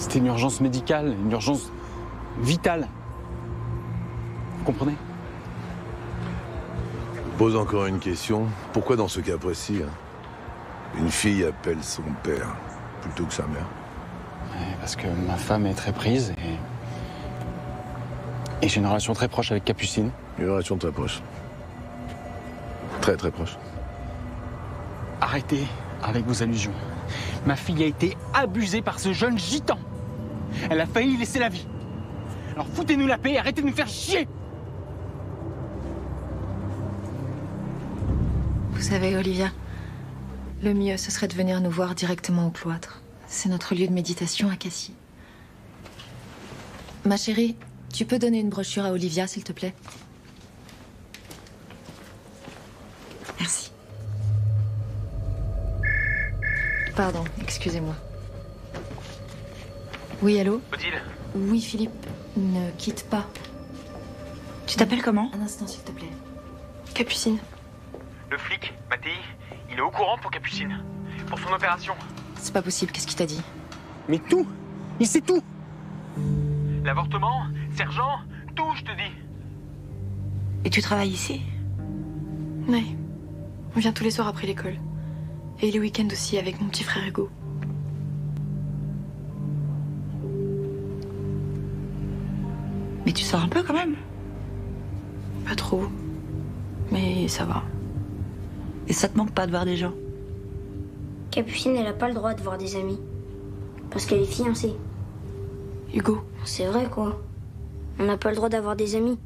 C'était une urgence médicale, une urgence vitale. Vous comprenez? Je pose encore une question. Pourquoi dans ce cas précis, une fille appelle son père plutôt que sa mère? Parce que ma femme est très prise et j'ai une relation très proche avec Capucine. Une relation très proche. Très très proche. Arrêtez avec vos allusions. Ma fille a été abusée par ce jeune gitan. Elle a failli laisser la vie. Alors foutez-nous la paix et arrêtez de nous faire chier. Vous savez, Olivia, le mieux, ce serait de venir nous voir directement au cloître. C'est notre lieu de méditation à Cassis. Ma chérie, tu peux donner une brochure à Olivia, s'il te plaît? Merci. Pardon, excusez-moi. Oui, allô? Odile? Oui, Philippe, ne quitte pas. Tu t'appelles comment? Un instant, s'il te plaît. Capucine. Le flic, Mathéi, il est au courant pour Capucine, pour son opération. C'est pas possible, qu'est-ce qu'il t'a dit? Mais tout! Il sait tout! L'avortement, sergent, tout, je te dis! Et tu travailles ici? Oui. On vient tous les soirs après l'école. Et les week-ends aussi, avec mon petit frère Hugo. Mais tu sors un peu, quand même? Pas trop. Mais ça va. Et ça te manque pas de voir des gens? Capucine, elle n'a pas le droit de voir des amis. Parce qu'elle est fiancée. Hugo. C'est vrai, quoi. On n'a pas le droit d'avoir des amis.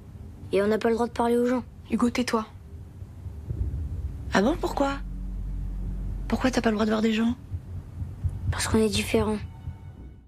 Et on n'a pas le droit de parler aux gens. Hugo, tais-toi. Ah bon, pourquoi? Pourquoi t'as pas le droit de voir des gens? Parce qu'on est différents.